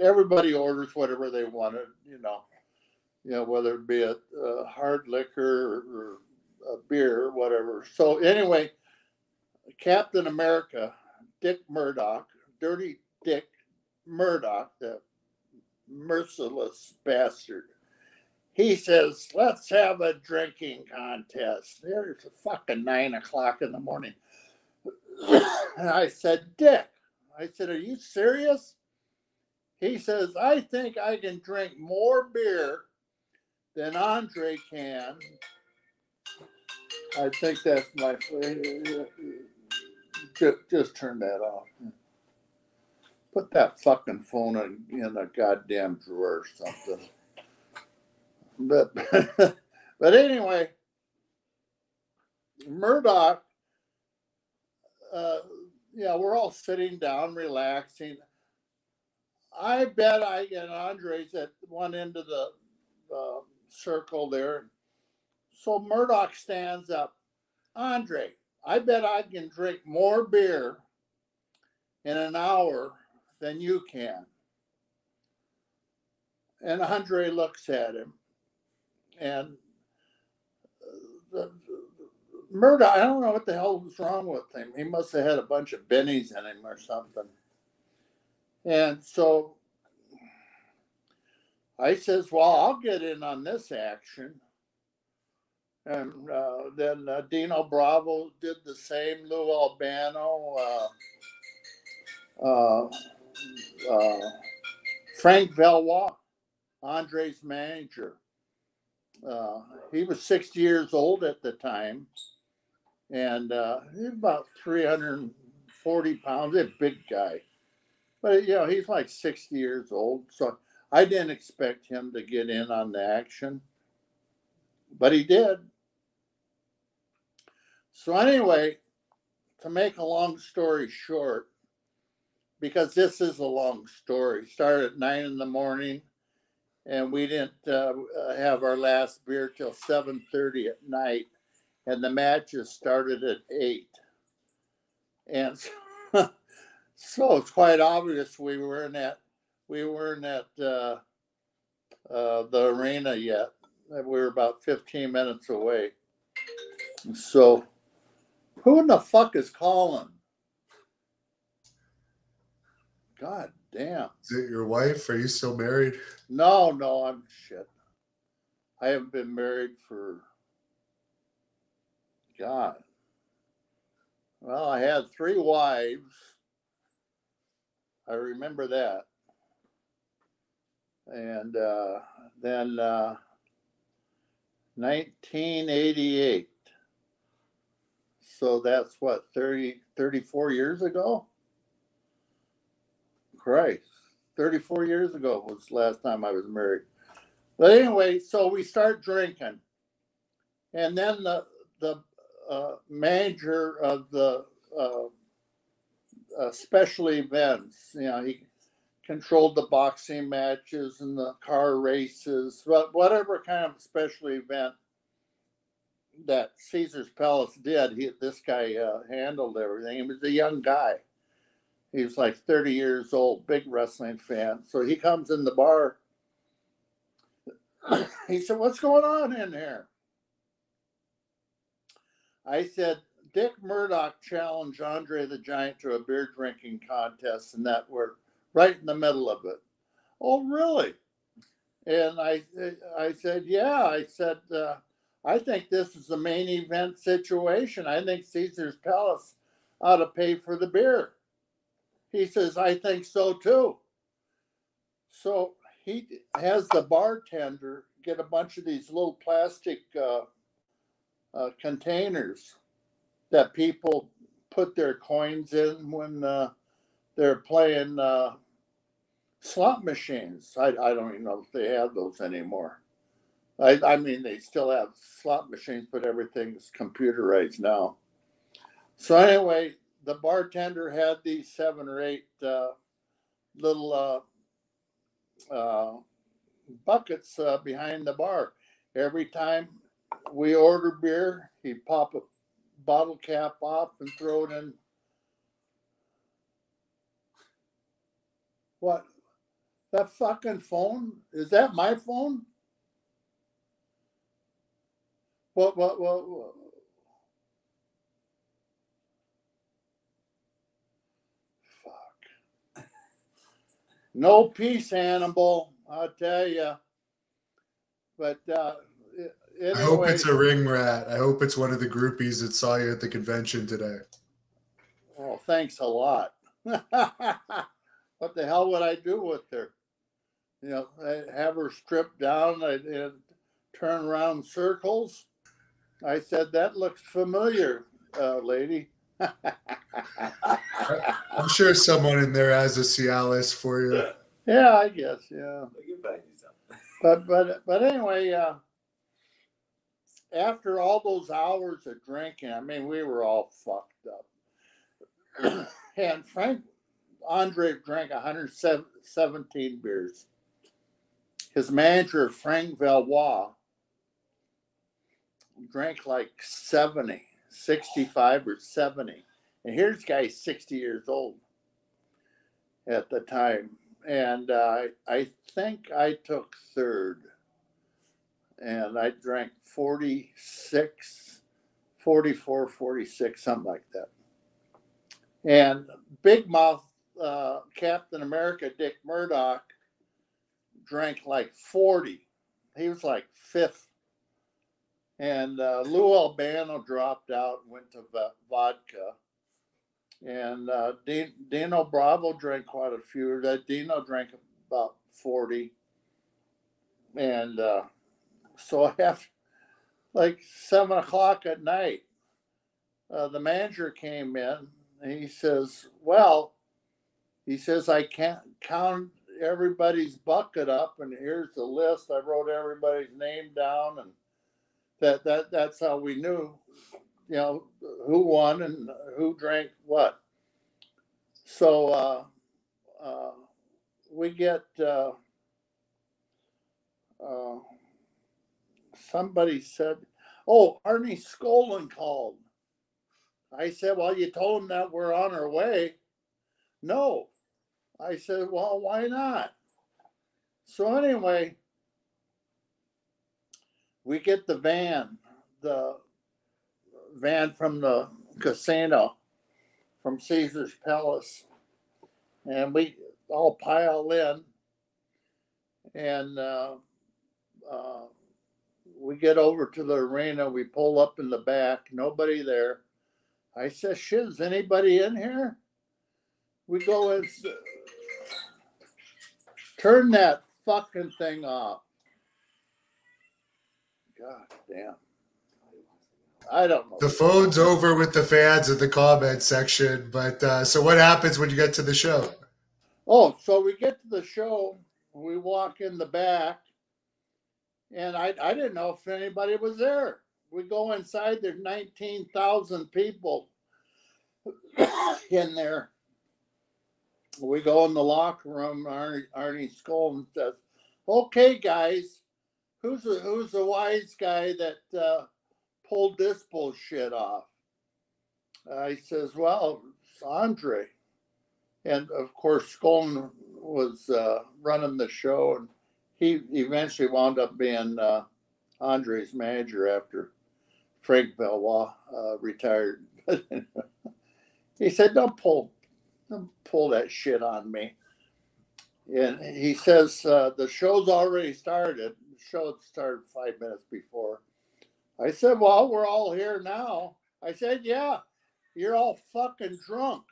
everybody orders whatever they wanted, you know, whether it be a hard liquor or a beer or whatever. So anyway, Captain America, Dick Murdoch, Dirty Dick Murdoch, the merciless bastard, he says, let's have a drinking contest. There's a fucking 9 o'clock in the morning. And I said, Dick, I said, are you serious? He says, I think I can drink more beer than Andre can. I think that's my favorite. Just turn that off. Put that fucking phone in a goddamn drawer or something. But anyway, Murdoch, yeah, we're all sitting down, relaxing. I bet I and Andre's at one end of the circle there. So Murdoch stands up. Andre, I bet I can drink more beer in an hour than you can. And Andre looks at him. And Murdoch, I don't know what the hell was wrong with him. He must have had a bunch of bennies in him or something. And so I says, well, I'll get in on this action. And then Dino Bravo did the same, Lou Albano, Frank Valois, Andre's manager. He was 60 years old at the time, and he's about 340 pounds, a big guy. But, you know, he's like 60 years old, so I didn't expect him to get in on the action, but he did. So anyway, to make a long story short, because this is a long story, started at 9 in the morning. And we didn't have our last beer till 7:30 at night, and the matches started at 8. And so it's quite obvious we weren't at the arena yet. We were about 15 minutes away. So, who in the fuck is calling? God. Damn. Is it your wife? Are you still married? No, I'm shit. I haven't been married for, God. Well, I had 3 wives. I remember that. And then 1988. So that's what, 34 years ago? Christ, 34 years ago was the last time I was married. But anyway, so we start drinking. And then the manager of the special events, you know, he controlled the boxing matches and the car races, whatever kind of special event that Caesar's Palace did, this guy handled everything. He was a young guy. He was like 30 years old, big wrestling fan. So he comes in the bar. He said, what's going on in here? I said, Dick Murdoch challenged Andre the Giant to a beer drinking contest, and that we're right in the middle of it. Oh, really? And I said, yeah. I said, I think this is the main event situation. I think Caesar's Palace ought to pay for the beer. He says, I think so too. So he has the bartender get a bunch of these little plastic containers that people put their coins in when they're playing slot machines. I don't even know if they have those anymore. I mean, they still have slot machines, but everything's computerized now. So anyway, the bartender had these 7 or 8 little buckets behind the bar. Every time we order beer, he'd pop a bottle cap off and throw it in. What? That fucking phone? Is that my phone? What? Fuck. No peace, Hannibal. I'll tell you. But anyway, I hope it's a ring rat. I hope it's one of the groupies that saw you at the convention today. Oh, thanks a lot. What the hell would I do with her? You know, I'd have her stripped down. I'd turn around circles. I said, that looks familiar, lady. I'm sure someone in there has a Cialis for you. Yeah, I guess, yeah. But anyway, after all those hours of drinking, I mean, we were all fucked up. And Andre drank 117 beers. His manager, Frank Valois, drank like 65 or 70. And here's a guy 60 years old at the time. And I think I took third. And I drank 46, something like that. And Big Mouth Captain America Dick Murdoch drank like 40. He was like fifth. And Lou Albano dropped out and went to vodka. And Dino Bravo drank quite a few. Dino drank about 40. And so after like 7 o'clock at night, the manager came in and he says, I can't count everybody's bucket up, and here's the list. I wrote everybody's name down, and that's how we knew, you know, who won and who drank what. So we get somebody said, oh, Arnie Skaaland called. I said, well, you told him that we're on our way. No. I said, well, why not? So anyway, we get the van from the casino, from Caesar's Palace, and we all pile in, and we get over to the arena. We pull up in the back, nobody there. I said, shit, is anybody in here? We go and turn that fucking thing off. God damn. I don't know. The phone's over with the fans in the comment section. But so what happens when you get to the show? Oh, so we get to the show. We walk in the back. And I didn't know if anybody was there. We go inside. There's 19,000 people in there. We go in the locker room. Arnie Skaaland says, okay, guys, who's the wise guy that pulled this bullshit off? He says, well, it's Andre. And, of course, Skaaland was running the show, and he eventually wound up being Andre's manager after Frank Valois retired. He said, don't pull that shit on me. And he says, the show's already started. The show had started 5 minutes before. I said, well, we're all here now. I said, yeah, you're all fucking drunk.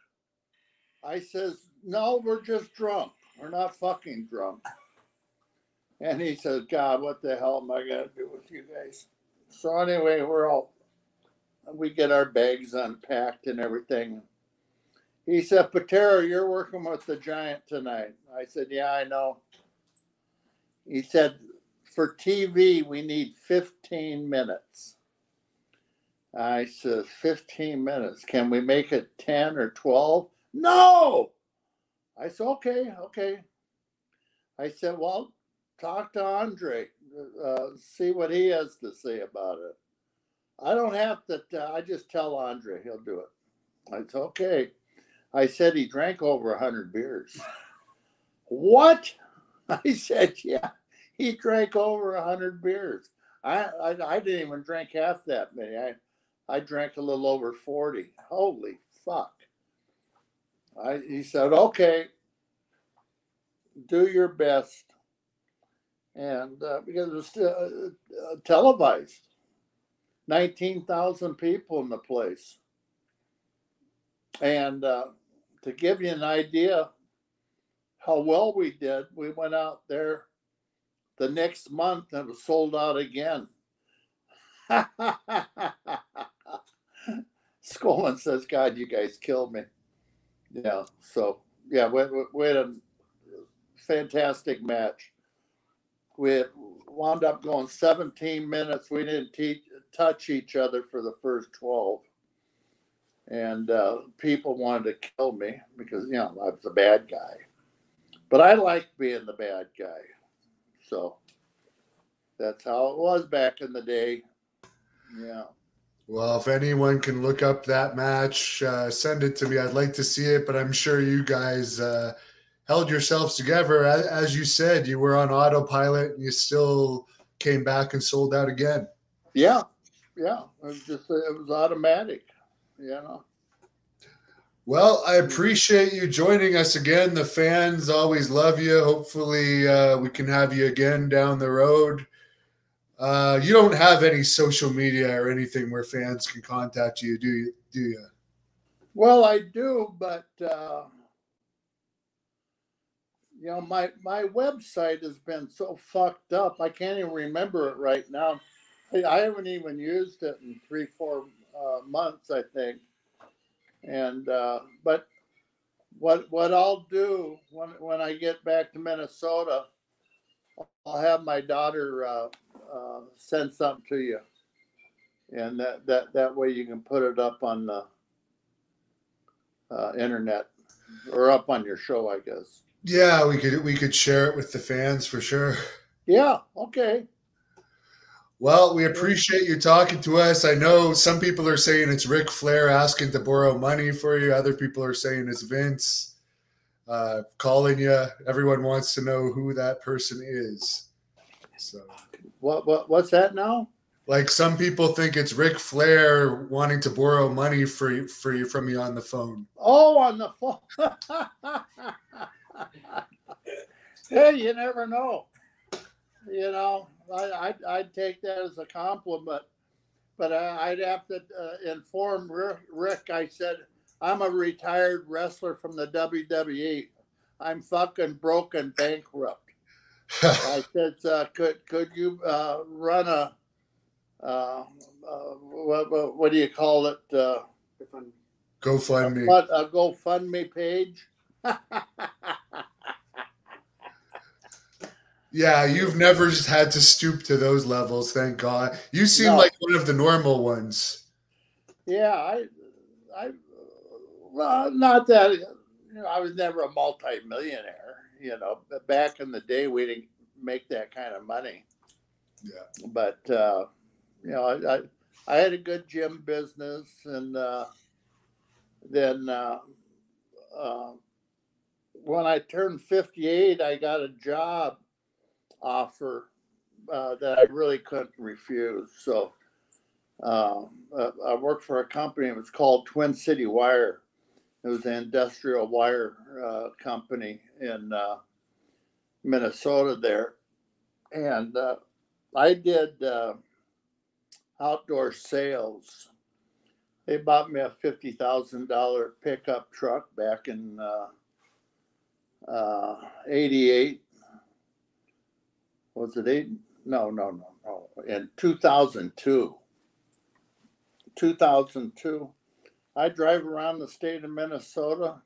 I says, no, we're just drunk. We're not fucking drunk. And he says, God, what the hell am I going to do with you guys? So anyway, we get our bags unpacked and everything. He said, Patera, you're working with the Giant tonight. I said, yeah, I know. He said, for TV, we need 15 minutes. I said, 15 minutes. Can we make it 10 or 12? No! I said, okay. I said, well, talk to Andre. See what he has to say about it. I don't have to. I just tell Andre. He'll do it. I said, okay. I said he drank over 100 beers. What? I said, yeah, he drank over 100 beers. I didn't even drink half that many. I drank a little over 40. Holy fuck. He said, okay, do your best. And because it was still televised. 19,000 people in the place. And to give you an idea how well we did, we went out there the next month and it was sold out again. Skolin says, God, you guys killed me. Yeah, so, yeah, we had a fantastic match. We wound up going 17 minutes. We didn't touch each other for the first 12. And people wanted to kill me because, you know, I was a bad guy. But I liked being the bad guy. So that's how it was back in the day. Yeah. Well, if anyone can look up that match, send it to me. I'd like to see it, but I'm sure you guys held yourselves together. As you said, you were on autopilot and you still came back and sold out again. Yeah. Yeah. It was just, it was automatic, you know. Well, I appreciate you joining us again. The fans always love you. Hopefully we can have you again down the road. You don't have any social media or anything where fans can contact you, do you? Well, I do, but you know, my website has been so fucked up. I can't even remember it right now. I haven't even used it in 3-4 months, I think. And but what I'll do when I get back to Minnesota, I'll have my daughter send something to you, and that way you can put it up on the internet or up on your show, I guess. Yeah, we could share it with the fans for sure. Yeah. Okay. Well, we appreciate you talking to us. I know some people are saying it's Ric Flair asking to borrow money for you. Other people are saying it's Vince calling you. Everyone wants to know who that person is. So, what's that now? Like, some people think it's Ric Flair wanting to borrow money from you on the phone. Oh, on the phone. Hey, you never know. You know, I'd take that as a compliment, but I'd have to inform Rick. I said, I'm a retired wrestler from the WWE. I'm fucking broke and bankrupt. I said, could you run a, what do you call it? GoFundMe. A GoFundMe page? Yeah, you've never had to stoop to those levels, thank God. You seem like one of the normal ones. Yeah, well, not that, you know, I was never a multi-millionaire, you know. But back in the day, we didn't make that kind of money. Yeah. But, you know, I had a good gym business, and then when I turned 58, I got a job offer that I really couldn't refuse. So I worked for a company. It was called Twin City Wire. It was an industrial wire company in Minnesota there. And I did outdoor sales. They bought me a $50,000 pickup truck back in 88. Was it 8? No. In 2002. 2002. I drive around the state of Minnesota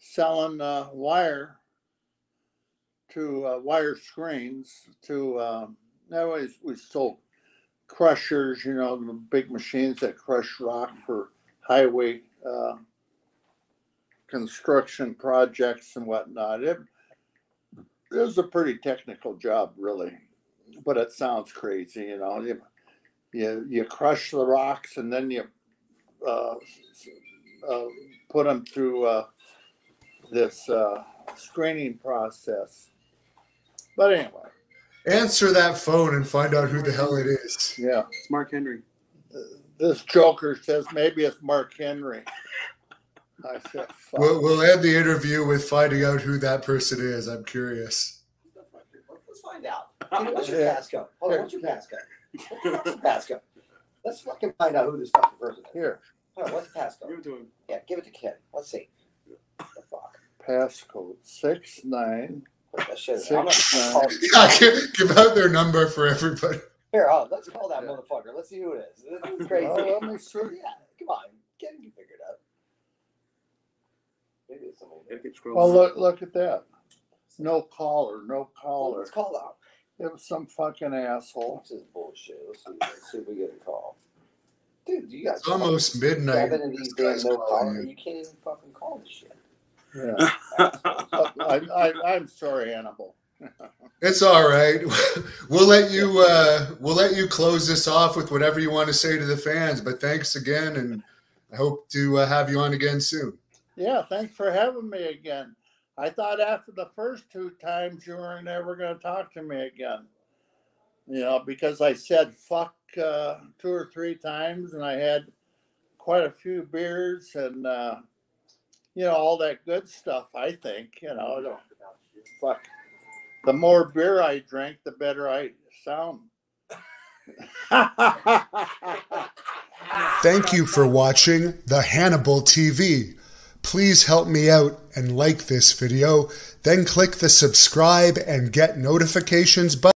selling wire to wire screens to, we sold crushers, you know, the big machines that crush rock for highway construction projects and whatnot. It was a pretty technical job, really, but it sounds crazy, you know. You crush the rocks and then you put them through this screening process. But anyway. Answer that phone and find out who the hell it is. Yeah. It's Mark Henry. This joker says maybe it's Mark Henry. I said, fuck. We'll end the interview with finding out who that person is. I'm curious. Let's find out. What's your passcode? Hold on, what's your passcode? What's your passcode? Let's fucking find out who this fucking person is. Here. Hold on, what's the passcode? Give it to him. Yeah, give it to Ken. Let's see. What the fuck? Passcode 69. Give out their number for everybody. Here, oh, let's call that motherfucker. Let's see who it is. This is crazy. Oh, let me see. Yeah, come on. Get him figured out. Maybe it's something. Oh, look at that. No caller. No caller. Oh, let's call out. It was some fucking asshole. This is bullshit. Let's see if we get a call. Dude, you guys. It's almost midnight. These guys no caller. You can't even fucking call this shit. Yeah. I'm sorry, Hannibal. It's all right. We'll let you close this off with whatever you want to say to the fans. But thanks again, and I hope to have you on again soon. Yeah, thanks for having me again. I thought after the first two times you were never going to talk to me again. You know, because I said fuck 2 or 3 times, and I had quite a few beers and. You know, all that good stuff, I think, you know. I don't, fuck. The more beer I drink, the better I sound. Thank you for watching the Hannibal TV. Please help me out and like this video. Then click the subscribe and get notifications button.